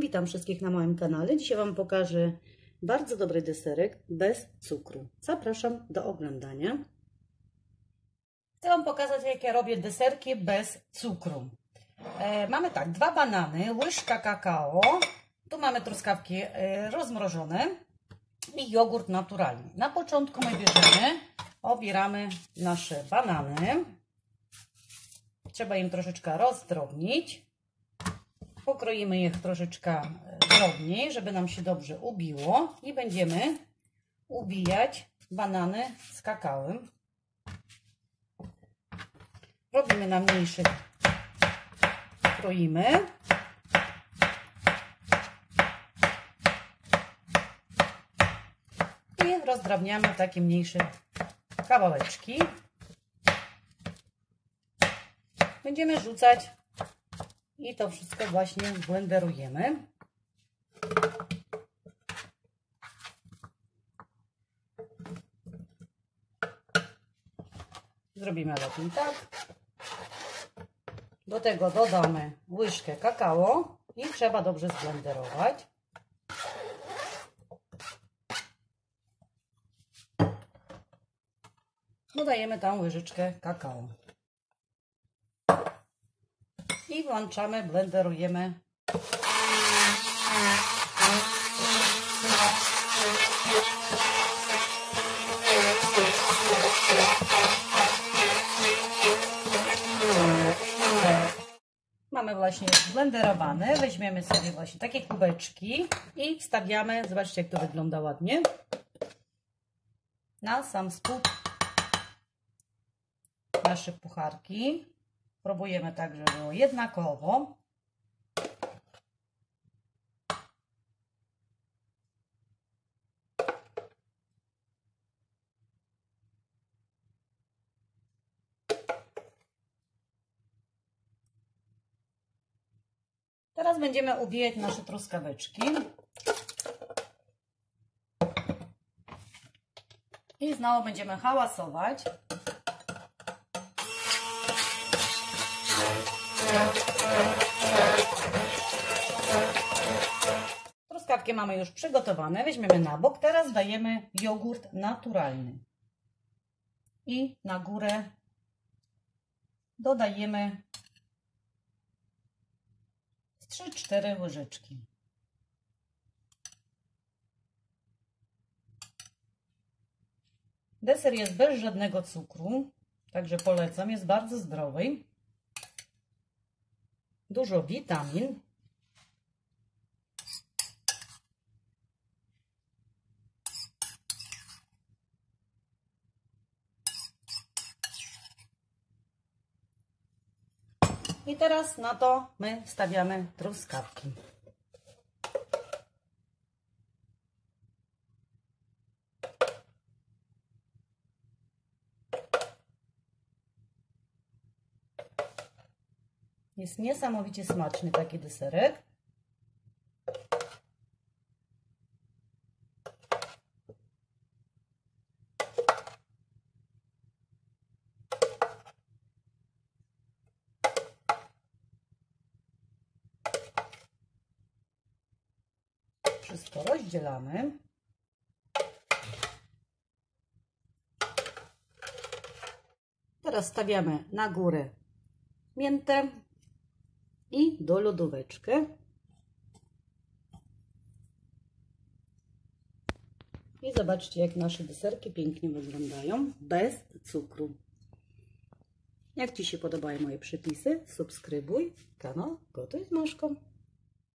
Witam wszystkich na moim kanale. Dzisiaj Wam pokażę bardzo dobry deserek bez cukru. Zapraszam do oglądania. Chcę Wam pokazać, jak ja robię deserki bez cukru. Mamy tak, 2 banany, łyżka kakao, tu mamy truskawki rozmrożone i jogurt naturalny. Na początku my bierzemy, obieramy nasze banany. Trzeba im troszeczkę rozdrobnić. Pokroimy je troszeczkę drobniej, żeby nam się dobrze ubiło i będziemy ubijać banany z kakałem. Robimy na mniejszych, kroimy. I rozdrabniamy takie mniejsze kawałeczki. Będziemy rzucać i to wszystko właśnie blenderujemy. Zrobimy lepiej tak. Do tego dodamy łyżkę kakao i trzeba dobrze zblenderować. Dodajemy tam łyżeczkę kakao. I włączamy, blenderujemy. Mamy właśnie blenderowane. Weźmiemy sobie właśnie takie kubeczki i wstawiamy, zobaczcie jak to wygląda ładnie, na sam spód nasze pucharki. Próbujemy tak, żeby było jednakowo. Teraz będziemy ubijać nasze truskaweczki. I znowu będziemy hałasować. Truskawki mamy już przygotowane, weźmiemy na bok. Teraz dajemy jogurt naturalny i na górę dodajemy 3-4 łyżeczki. Deser jest bez żadnego cukru, także polecam, jest bardzo zdrowy. Dużo witamin. I teraz na to my wstawiamy truskawki. Jest niesamowicie smaczny taki deserek. Wszystko rozdzielamy. Teraz stawiamy na górę miętę i do lodóweczki. I zobaczcie, jak nasze deserki pięknie wyglądają bez cukru. Jak Ci się podobają moje przepisy, subskrybuj kanał Gotuj z Maszką.